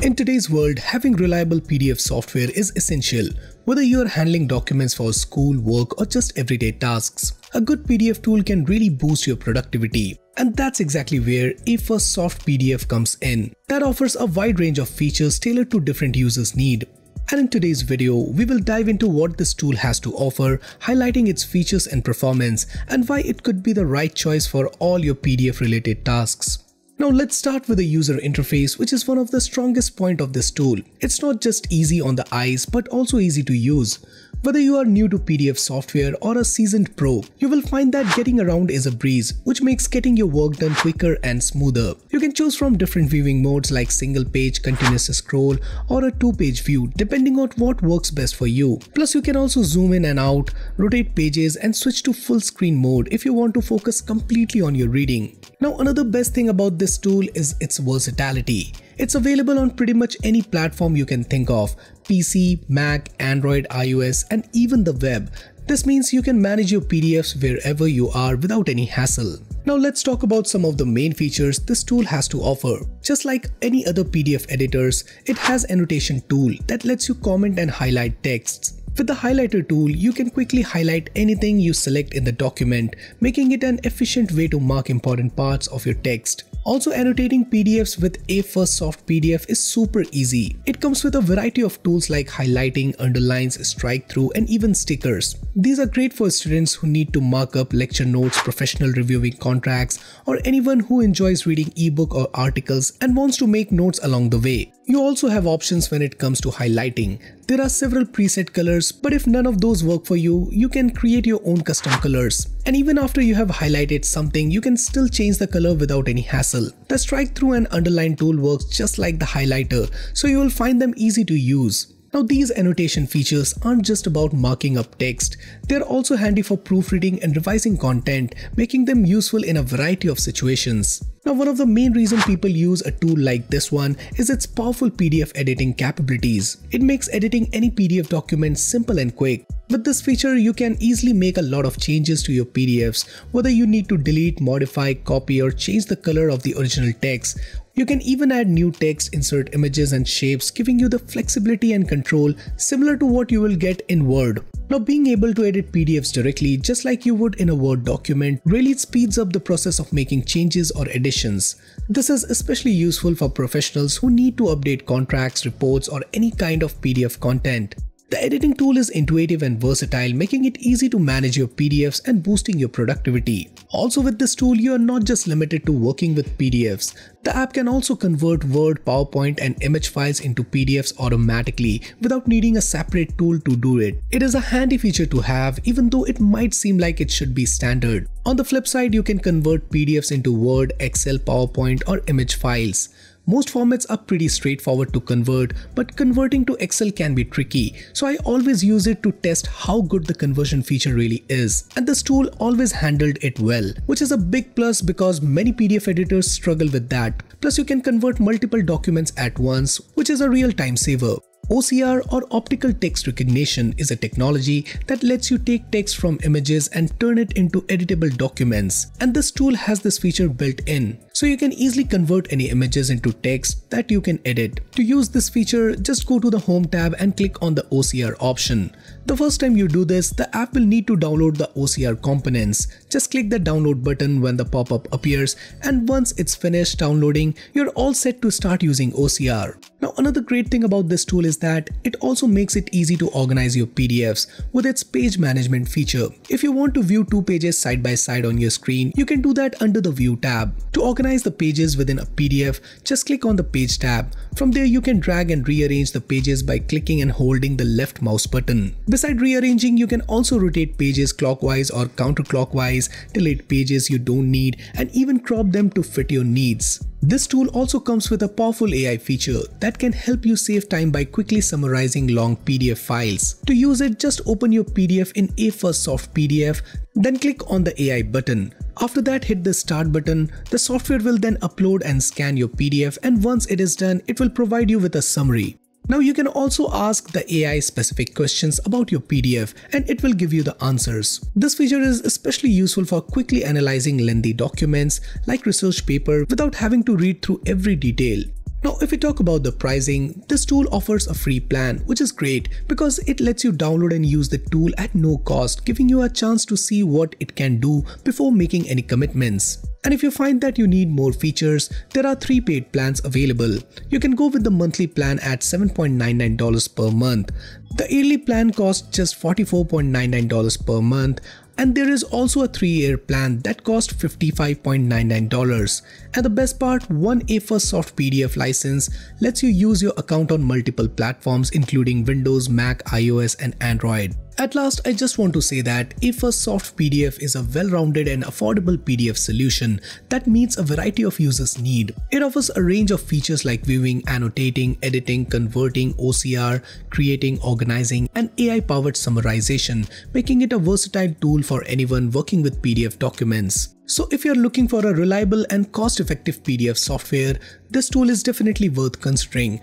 In today's world, having reliable PDF software is essential, whether you are handling documents for school, work, or just everyday tasks. A good PDF tool can really boost your productivity. And that's exactly where Afirstsoft PDF comes in. That offers a wide range of features tailored to different users' needs. And in today's video, we will dive into what this tool has to offer, highlighting its features and performance, and why it could be the right choice for all your PDF-related tasks. Now let's start with the user interface, which is one of the strongest points of this tool. It's not just easy on the eyes, but also easy to use. Whether you are new to PDF software or a seasoned pro, you will find that getting around is a breeze, which makes getting your work done quicker and smoother. You can choose from different viewing modes like single page, continuous scroll, or a two-page view, depending on what works best for you. Plus, you can also zoom in and out, rotate pages, and switch to full screen mode if you want to focus completely on your reading. Now, another best thing about this tool is its versatility. It's available on pretty much any platform you can think of: PC, Mac, Android, iOS, and even the web. This means you can manage your PDFs wherever you are without any hassle. Now let's talk about some of the main features this tool has to offer. Just like any other PDF editors, it has annotation tool that lets you comment and highlight texts. With the highlighter tool, you can quickly highlight anything you select in the document, making it an efficient way to mark important parts of your text. Also, annotating PDFs with Afirstsoft PDF is super easy. It comes with a variety of tools like highlighting, underlines, strike-through, and even stickers. These are great for students who need to mark up lecture notes, professional reviewing contracts, or anyone who enjoys reading ebook or articles and wants to make notes along the way. You also have options when it comes to highlighting. There are several preset colors, but if none of those work for you, you can create your own custom colors. And even after you have highlighted something, you can still change the color without any hassle. The strike through and underline tool works just like the highlighter, so you will find them easy to use. Now, these annotation features aren't just about marking up text. They're also handy for proofreading and revising content, making them useful in a variety of situations. Now, one of the main reasons people use a tool like this one is its powerful PDF editing capabilities. It makes editing any PDF document simple and quick. With this feature, you can easily make a lot of changes to your PDFs, whether you need to delete, modify, copy, or change the color of the original text. You can even add new text, insert images and shapes, giving you the flexibility and control similar to what you will get in Word. Now, being able to edit PDFs directly just like you would in a Word document really speeds up the process of making changes or additions. This is especially useful for professionals who need to update contracts, reports, or any kind of PDF content. The editing tool is intuitive and versatile, making it easy to manage your PDFs and boosting your productivity. Also, with this tool, you are not just limited to working with PDFs. The app can also convert Word, PowerPoint, and image files into PDFs automatically without needing a separate tool to do it. It is a handy feature to have, even though it might seem like it should be standard. On the flip side, you can convert PDFs into Word, Excel, PowerPoint, or image files. Most formats are pretty straightforward to convert, but converting to Excel can be tricky, so I always use it to test how good the conversion feature really is. And this tool always handled it well, which is a big plus because many PDF editors struggle with that. Plus, you can convert multiple documents at once, which is a real time saver. OCR, or optical text recognition, is a technology that lets you take text from images and turn it into editable documents. And this tool has this feature built in, so you can easily convert any images into text that you can edit. To use this feature, just go to the Home tab and click on the OCR option. The first time you do this, the app will need to download the OCR components. Just click the download button when the pop-up appears, and once it's finished downloading, you're all set to start using OCR. Now, another great thing about this tool is that it also makes it easy to organize your PDFs with its page management feature. If you want to view two pages side by side on your screen, you can do that under the View tab. To organize the pages within a PDF, just click on the Page tab. From there, you can drag and rearrange the pages by clicking and holding the left mouse button. Besides rearranging, you can also rotate pages clockwise or counterclockwise, delete pages you don't need, and even crop them to fit your needs. This tool also comes with a powerful AI feature that can help you save time by quickly summarizing long PDF files. To use it, just open your PDF in Afirstsoft PDF, then click on the AI button. After that, hit the Start button. The software will then upload and scan your PDF, and once it is done, it will provide you with a summary. Now, you can also ask the AI specific questions about your PDF and it will give you the answers. This feature is especially useful for quickly analyzing lengthy documents like research paper without having to read through every detail. Now, if we talk about the pricing, this tool offers a free plan, which is great because it lets you download and use the tool at no cost, giving you a chance to see what it can do before making any commitments. And if you find that you need more features, there are 3 paid plans available. You can go with the monthly plan at $7.99 per month. The yearly plan costs just $44.99 per month. And there is also a 3-year plan that costs $55.99. And the best part, one Afirstsoft PDF license lets you use your account on multiple platforms including Windows, Mac, iOS and Android. At last, I just want to say that Afirstsoft PDF is a well-rounded and affordable PDF solution that meets a variety of users' needs. It offers a range of features like viewing, annotating, editing, converting, OCR, creating, organizing, and AI-powered summarization, making it a versatile tool for anyone working with PDF documents. So if you're looking for a reliable and cost-effective PDF software, this tool is definitely worth considering.